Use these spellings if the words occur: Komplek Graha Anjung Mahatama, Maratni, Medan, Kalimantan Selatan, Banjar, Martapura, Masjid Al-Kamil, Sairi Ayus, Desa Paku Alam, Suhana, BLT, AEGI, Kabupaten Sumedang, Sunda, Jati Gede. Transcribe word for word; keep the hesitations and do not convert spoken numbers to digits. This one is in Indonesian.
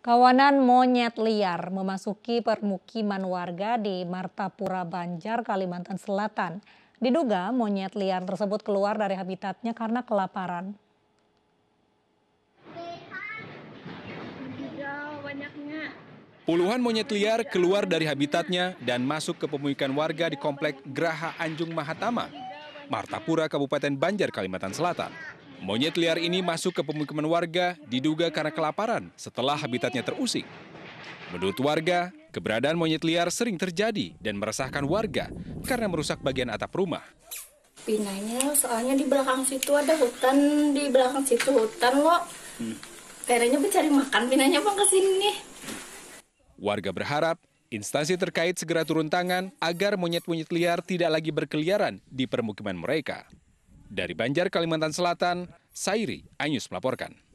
Kawanan monyet liar memasuki permukiman warga di Martapura, Banjar, Kalimantan Selatan. Diduga monyet liar tersebut keluar dari habitatnya karena kelaparan. Puluhan monyet liar keluar dari habitatnya dan masuk ke pemukiman warga di Komplek Graha Anjung Mahatama, Martapura, Kabupaten Banjar, Kalimantan Selatan. Monyet liar ini masuk ke pemukiman warga diduga karena kelaparan setelah habitatnya terusik. Menurut warga, keberadaan monyet liar sering terjadi dan meresahkan warga karena merusak bagian atap rumah. Pinanya soalnya di belakang situ ada hutan, di belakang situ hutan loh. Kayaknya mencari makan pinanya bang ke sini. Warga berharap instansi terkait segera turun tangan agar monyet-monyet liar tidak lagi berkeliaran di permukiman mereka. Dari Banjar, Kalimantan Selatan, Sairi Ayus melaporkan.